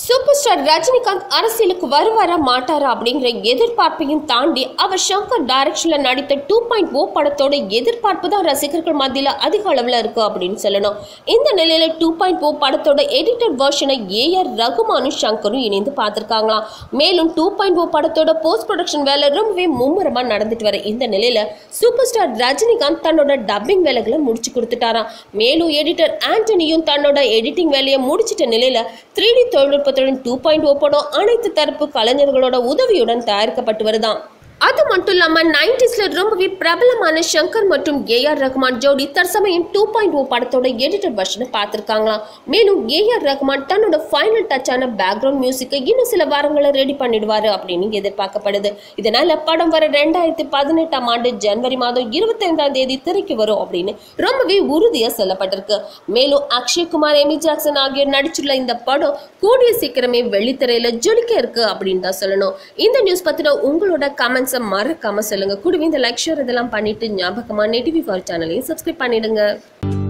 Super star Rajinikanth அரசியலுக்கு வருவாரா மாட்டாரா அப்படிங்கிற எதிர்பார்ப்பையும் தாண்டி அவர் சங்கர் டைரக்ஷன்ல நடித்த 2.0 படத்தோட எதிர்பார்ப்பு தான் ரசிகர்கள் மத்தியில அதிக அளவுல இருக்கு அப்படின்னு சொல்லணும். இந்த நிலையில 2.0 படத்தோட எடிட்டட் வெர்ஷனை ஏஆர் ரகுமானும் சங்கரும் இணைந்து பார்த்திருக்காங்களாம். மேலும் 2.0 படத்தோட போஸ்ட் ப்ரொடக்ஷன் வேலை ரொம்பவே மும்முரமா நடந்துட்டு வர இந்த நிலையில சூப்பர் ஸ்டார் ரஜினிகாந்த் தன்னோட டப்பிங் வேலைகளை முடிச்சு கொடுத்துட்டாராம். மேலும் எடிட்டர் ஆண்டனியும் தன்னோட எடிட்டிங் வேலையை முடிச்சிட்ட நிலையில 3D தொழில் 2.0 படம் அனைத்து தரப்பு கலைஞர்களோட உதவியுடன் தயாரிக்கப்பட்டு வருதான். அது மட்டும் இல்லாமல் 90ஸ்ல ரொம்பவே பிரபலமான ஷங்கர் மற்றும் ஏஆர் ரகுமான் ஜோடி தற்சமயம் 2.0 படத்தோட எடிட்டட் வெர்ஷனை பார்த்துருக்காங்களாம். மேலும் ஏஆர் ரகுமான் தன்னோட ஃபைனல் டச்சான பேக்ரவுண்ட் மியூசிக்கை இன்னும் சில வாரங்களை ரெடி பண்ணிடுவார் அப்படின்னு எதிர்பார்க்கப்படுது. இதனால படம் வர 2018 ஆண்டு ஜனவரி மாதம் 25 திரைக்கு வரும் அப்படின்னு ரொம்பவே உறுதியாக சொல்லப்பட்டிருக்கு. மேலும் அக்ஷய்குமார், எமி ஜாக்சன் ஆகியோர் நடிச்சுள்ள இந்த படம் கூடிய சீக்கிரமே வெள்ளித்திரையில ஜொலிக்க இருக்கு அப்படின்னு தான் சொல்லணும். இந்த நியூஸ் பத்தின உங்களோட கமெண்ட்ஸ் மறக்காம சொல்லுங்க. கூடவே இந்த லைக் ஷேர் இதெல்லாம் பண்ணிட்டு ஞாபகமா Nettv4u சேனலையும் சப்ஸ்கிரைப் பண்ணிடுங்க.